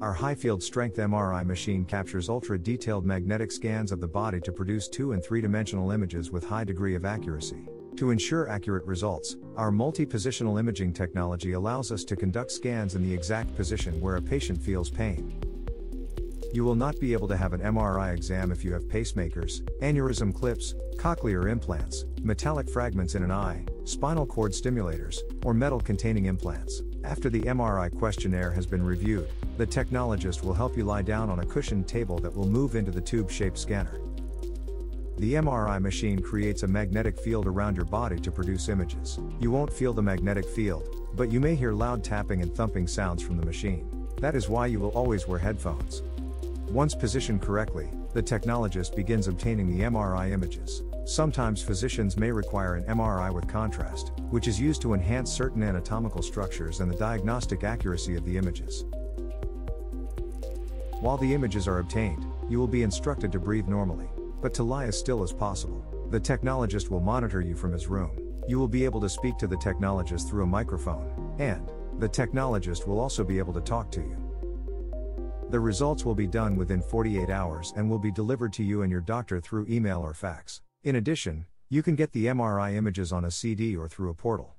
Our high-field strength MRI machine captures ultra-detailed magnetic scans of the body to produce two- and three-dimensional images with high degree of accuracy. To ensure accurate results, our multi-positional imaging technology allows us to conduct scans in the exact position where a patient feels pain. You will not be able to have an MRI exam if you have pacemakers, aneurysm clips, cochlear implants, metallic fragments in an eye, spinal cord stimulators, or metal-containing implants. After the MRI questionnaire has been reviewed, the technologist will help you lie down on a cushioned table that will move into the tube-shaped scanner. The MRI machine creates a magnetic field around your body to produce images. You won't feel the magnetic field, but you may hear loud tapping and thumping sounds from the machine. That is why you will always wear headphones. Once positioned correctly, the technologist begins obtaining the MRI images. Sometimes physicians may require an MRI with contrast, which is used to enhance certain anatomical structures and the diagnostic accuracy of the images. While the images are obtained, you will be instructed to breathe normally, but to lie as still as possible. The technologist will monitor you from his room. You will be able to speak to the technologist through a microphone, and the technologist will also be able to talk to you. The results will be done within 48 hours and will be delivered to you and your doctor through email or fax. In addition, you can get the MRI images on a CD or through a portal.